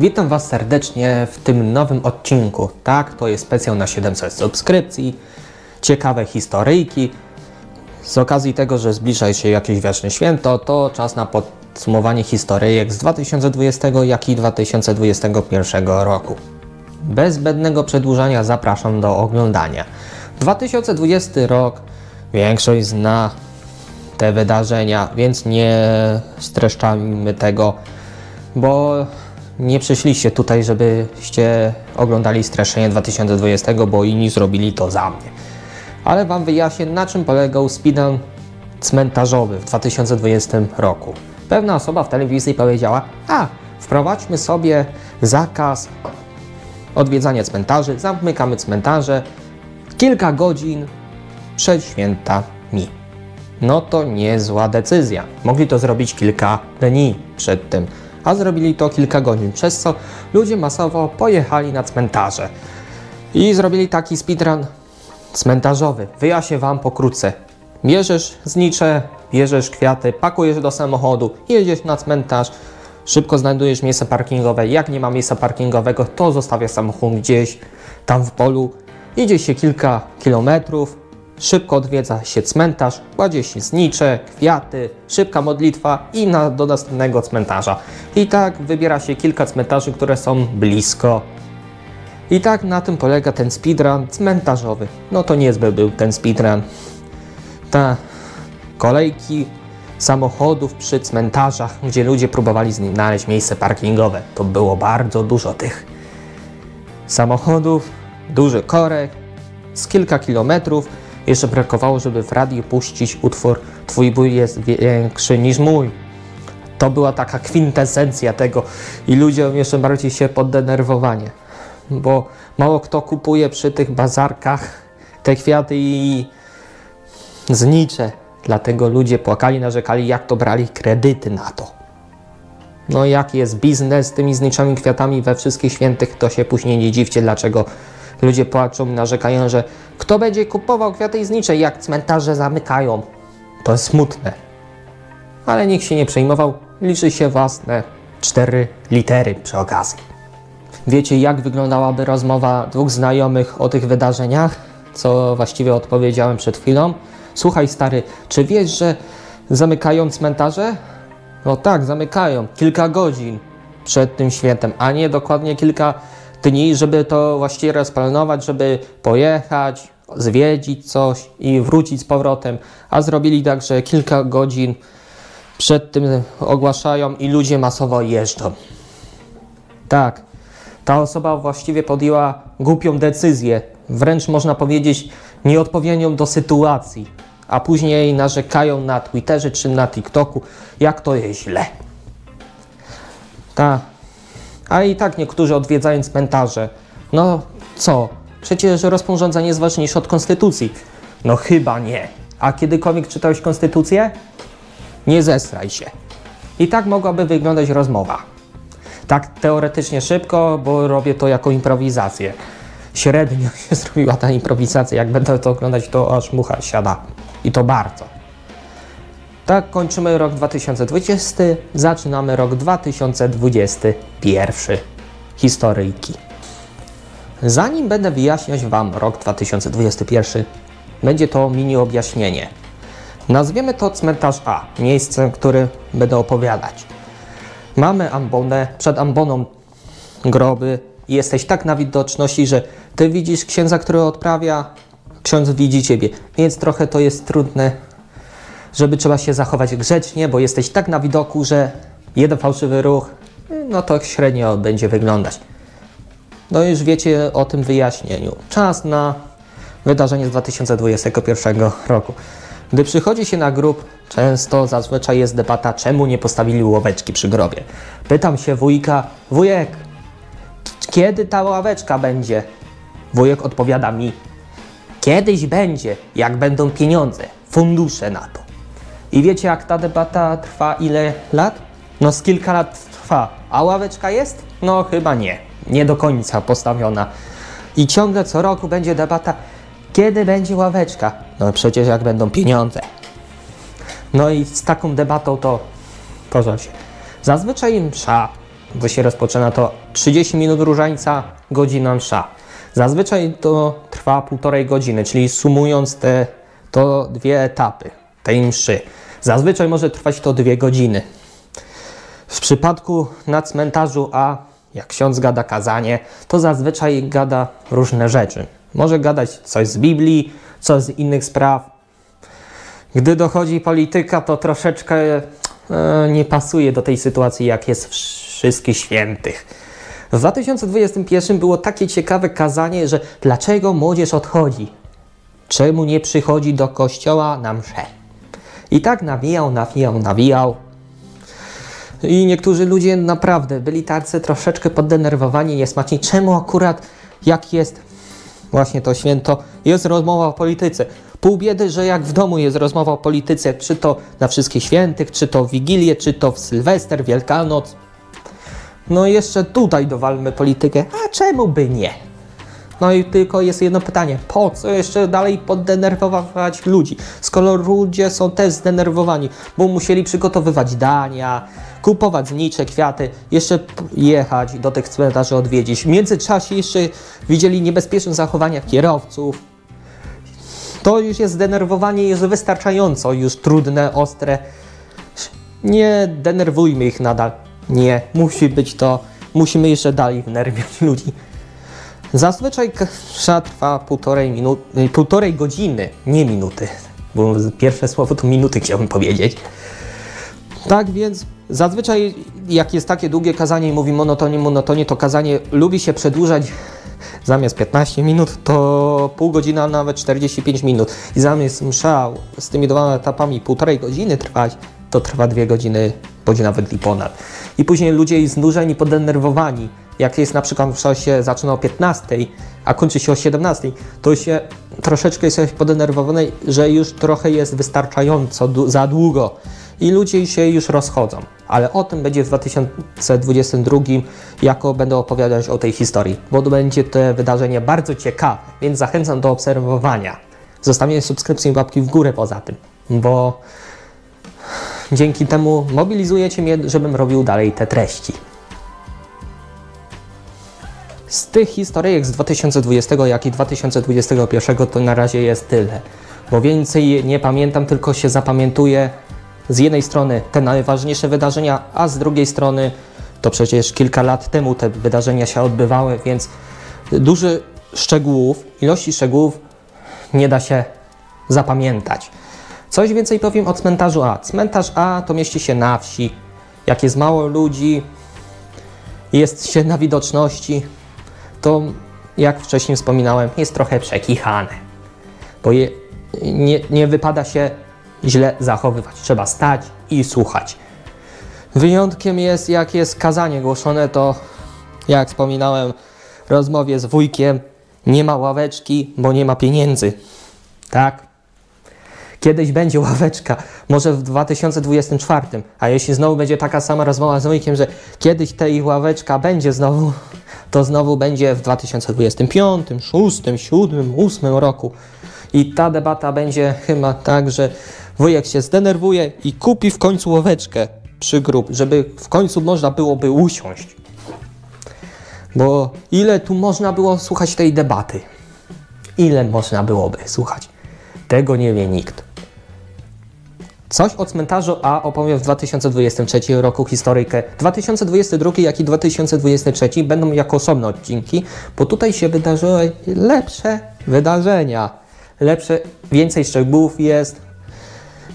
Witam Was serdecznie w tym nowym odcinku. Tak, to jest specjal na 700 subskrypcji, ciekawe historyjki. Z okazji tego, że zbliża się jakieś wieczne święto, to czas na podsumowanie historyjek z 2020, jak i 2021 roku. Bez zbędnego przedłużania zapraszam do oglądania. 2020 rok, większość zna te wydarzenia, więc nie streszczajmy tego, bo nie przyszliście tutaj, żebyście oglądali streszczenie 2020, bo inni zrobili to za mnie. Ale Wam wyjaśnię, na czym polegał speedrun cmentarzowy w 2020 roku. Pewna osoba w telewizji powiedziała: a, wprowadźmy sobie zakaz odwiedzania cmentarzy, zamykamy cmentarze kilka godzin przed świętami. No to niezła decyzja. Mogli to zrobić kilka dni przed tym, a zrobili to kilka godzin, przez co ludzie masowo pojechali na cmentarze i zrobili taki speedrun cmentarzowy. Wyjaśnię Wam pokrótce. Bierzesz znicze, bierzesz kwiaty, pakujesz do samochodu, jedziesz na cmentarz, szybko znajdujesz miejsce parkingowe. Jak nie ma miejsca parkingowego, to zostawiasz samochód gdzieś tam w polu, idzie się kilka kilometrów, szybko odwiedza się cmentarz, kładzie się znicze, kwiaty, szybka modlitwa i do następnego cmentarza. I tak wybiera się kilka cmentarzy, które są blisko. I tak na tym polega ten speedrun cmentarzowy. No to niezły był ten speedrun. Ta kolejki samochodów przy cmentarzach, gdzie ludzie próbowali znaleźć miejsce parkingowe. To było bardzo dużo tych samochodów, duży korek, z kilka kilometrów. Jeszcze brakowało, żeby w radiu puścić utwór "Twój ból jest większy niż mój". To była taka kwintesencja tego i ludziom jeszcze bardziej się poddenerwowanie, bo mało kto kupuje przy tych bazarkach te kwiaty i znicze. Dlatego ludzie płakali, narzekali, jak to brali kredyty na to. No jaki jest biznes z tymi zniczami, kwiatami we wszystkich świętych, to się później nie dziwcie, dlaczego ludzie płaczą, narzekają, że kto będzie kupował kwiaty i znicze, jak cmentarze zamykają. To jest smutne. Ale nikt się nie przejmował, liczy się własne 4 litery przy okazji. Wiecie, jak wyglądałaby rozmowa dwóch znajomych o tych wydarzeniach? Co właściwie odpowiedziałem przed chwilą. Słuchaj stary, czy wiesz, że zamykają cmentarze? No tak, zamykają kilka godzin przed tym świętem, a nie dokładnie kilka dni, żeby to właściwie rozplanować, żeby pojechać, zwiedzić coś i wrócić z powrotem, a zrobili tak, że kilka godzin przed tym ogłaszają i ludzie masowo jeżdżą. Tak, ta osoba właściwie podjęła głupią decyzję, wręcz można powiedzieć nieodpowiednią do sytuacji, a później narzekają na Twitterze czy na TikToku, jak to jest źle. Tak. A i tak niektórzy odwiedzają cmentarze. No co? Przecież rozporządzenie jest ważniejsze od konstytucji. No chyba nie. A kiedykolwiek czytałeś konstytucję? Nie zesraj się. I tak mogłaby wyglądać rozmowa. Tak teoretycznie szybko, bo robię to jako improwizację. Średnio się zrobiła ta improwizacja. Jak będę to oglądać, to aż mucha siada. I to bardzo. Tak kończymy rok 2020, zaczynamy rok 2021. Historyjki. Zanim będę wyjaśniać Wam rok 2021, będzie to mini objaśnienie. Nazwiemy to cmentarz A, miejsce, o którym będę opowiadać. Mamy ambonę, przed amboną groby. Jesteś tak na widoczności, że Ty widzisz księdza, który odprawia, ksiądz widzi Ciebie, więc trochę to jest trudne, żeby trzeba się zachować grzecznie, bo jesteś tak na widoku, że jeden fałszywy ruch, no to średnio będzie wyglądać. No już wiecie o tym wyjaśnieniu. Czas na wydarzenie z 2021 roku. Gdy przychodzi się na grób, często zazwyczaj jest debata, czemu nie postawili ławeczki przy grobie. Pytam się wujka: wujek, kiedy ta ławeczka będzie? Wujek odpowiada mi: kiedyś będzie, jak będą pieniądze, fundusze na to. I wiecie, jak ta debata trwa ile lat? No z kilka lat trwa. A ławeczka jest? No chyba nie. Nie do końca postawiona. I ciągle co roku będzie debata, kiedy będzie ławeczka? No przecież jak będą pieniądze. No i z taką debatą to kojarzy się. Zazwyczaj msza bo się rozpoczyna to 30 minut różańca, godzina msza. Zazwyczaj to trwa 1,5 godziny, czyli sumując to dwie etapy tej mszy. Zazwyczaj może trwać to 2 godziny. W przypadku na cmentarzu A, jak ksiądz gada kazanie, to zazwyczaj gada różne rzeczy. Może gadać coś z Biblii, coś z innych spraw. Gdy dochodzi polityka, to troszeczkę nie pasuje do tej sytuacji, jak jest w Wszystkich Świętych. W 2021 było takie ciekawe kazanie, że dlaczego młodzież odchodzi? Czemu nie przychodzi do kościoła na mszę? I tak nawijał. I niektórzy ludzie naprawdę byli tacy troszeczkę poddenerwowani, niesmaczni. Czemu akurat, jak jest właśnie to święto, jest rozmowa o polityce? Pół biedy, że jak w domu jest rozmowa o polityce, czy to na Wszystkich Świętych, czy to w Wigilię, czy to w Sylwester, Wielkanoc. No jeszcze tutaj dowalmy politykę, a czemu by nie? No i tylko jest jedno pytanie, po co jeszcze dalej poddenerwować ludzi? Skoro ludzie są też zdenerwowani, bo musieli przygotowywać dania, kupować znicze, kwiaty, jeszcze jechać do tych cmentarzy odwiedzić. W międzyczasie jeszcze widzieli niebezpieczne zachowania kierowców. To już jest zdenerwowanie, jest wystarczająco już trudne, ostre. Nie denerwujmy ich nadal. Nie, musi być to, musimy jeszcze dalej wnerwiać ludzi. Zazwyczaj msza trwa 1,5 godziny, nie minuty, bo pierwsze słowo to minuty chciałbym powiedzieć. Tak więc zazwyczaj jak jest takie długie kazanie i mówi monotonie, to kazanie lubi się przedłużać. Zamiast 15 minut to pół godzina, nawet 45 minut. I zamiast msza z tymi dwoma etapami 1,5 godziny trwać, to trwa 2 godziny, bądź nawet i ponad. I później ludzie znużeni, podenerwowani. Jak jest na przykład msza się zaczyna o 15, a kończy się o 17, to się troszeczkę jest podenerwowany, że już trochę jest wystarczająco za długo. I ludzie się już rozchodzą. Ale o tym będzie w 2022, jako będę opowiadać o tej historii, bo będzie to wydarzenie bardzo ciekawe, więc zachęcam do obserwowania. Zostawienie subskrypcji i łapki w górę poza tym, bo dzięki temu mobilizujecie mnie, żebym robił dalej te treści. Z tych historyjek z 2020, jak i 2021 to na razie jest tyle, bo więcej nie pamiętam, tylko się zapamiętuje z jednej strony te najważniejsze wydarzenia, a z drugiej strony to przecież kilka lat temu te wydarzenia się odbywały, więc ilości szczegółów nie da się zapamiętać. Coś więcej powiem o cmentarzu A. Cmentarz A to mieści się na wsi. Jak jest mało ludzi, jest się na widoczności, to jak wcześniej wspominałem, jest trochę przekichane, bo nie wypada się źle zachowywać. Trzeba stać i słuchać. Wyjątkiem jest, jak jest kazanie głoszone, to jak wspominałem w rozmowie z wujkiem, nie ma ławeczki, bo nie ma pieniędzy. Tak? Kiedyś będzie ławeczka, może w 2024, a jeśli znowu będzie taka sama rozmowa z wujkiem, że kiedyś tej ławeczka będzie znowu, to znowu będzie w 2025, 2026, 2027, 2028 roku. I ta debata będzie chyba tak, że wujek się zdenerwuje i kupi w końcu ławeczkę przy grób, żeby w końcu można byłoby usiąść. Bo ile tu można było słuchać tej debaty? Ile można byłoby słuchać? Tego nie wie nikt. Coś o cmentarzu A opowiem w 2023 roku historyjkę. 2022 jak i 2023 będą jako osobne odcinki, bo tutaj się wydarzyły lepsze wydarzenia. Więcej szczegółów jest,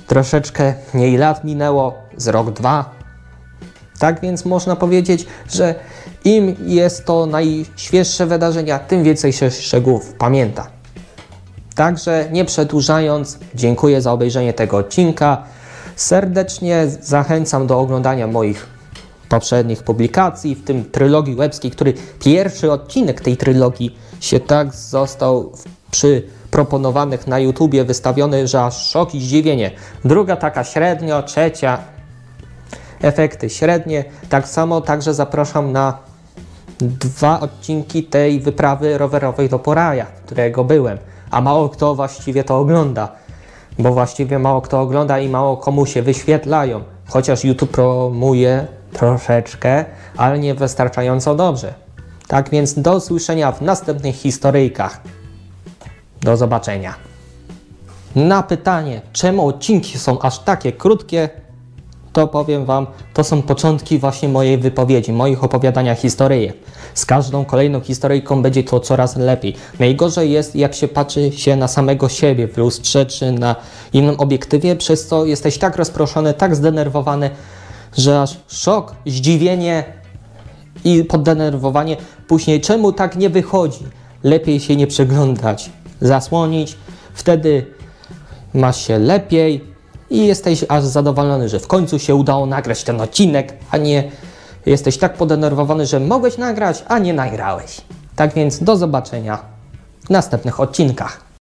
troszeczkę mniej lat minęło, z rok, 2. Tak więc można powiedzieć, że im jest to najświeższe wydarzenia, tym więcej się szczegółów pamięta. Także nie przedłużając, dziękuję za obejrzenie tego odcinka. Serdecznie zachęcam do oglądania moich poprzednich publikacji, w tym trylogii łebskiej, który pierwszy odcinek tej trylogii się tak został przy proponowanych na YouTubie wystawiony, że aż szok i zdziwienie. Druga taka średnio, trzecia efekty średnie. Tak samo także zapraszam na 2 odcinki tej wyprawy rowerowej do Poraja, którego byłem. A mało kto właściwie to ogląda, bo właściwie mało kto ogląda i mało komu się wyświetlają. Chociaż YouTube promuje troszeczkę, ale nie wystarczająco dobrze. Tak więc do usłyszenia w następnych historyjkach. Do zobaczenia. Na pytanie, czemu odcinki są aż takie krótkie, to powiem Wam, to są początki właśnie mojej wypowiedzi, moich opowiadania historyjek. Z każdą kolejną historyjką będzie to coraz lepiej. Najgorzej jest, jak się patrzy się na samego siebie w lustrze czy na innym obiektywie, przez co jesteś tak rozproszony, tak zdenerwowany, że aż szok, zdziwienie i poddenerwowanie. Później czemu tak nie wychodzi? Lepiej się nie przeglądać, zasłonić, wtedy masz się lepiej i jesteś aż zadowolony, że w końcu się udało nagrać ten odcinek, a nie jesteś tak podenerwowany, że mogłeś nagrać, a nie nagrałeś. Tak więc do zobaczenia w następnych odcinkach.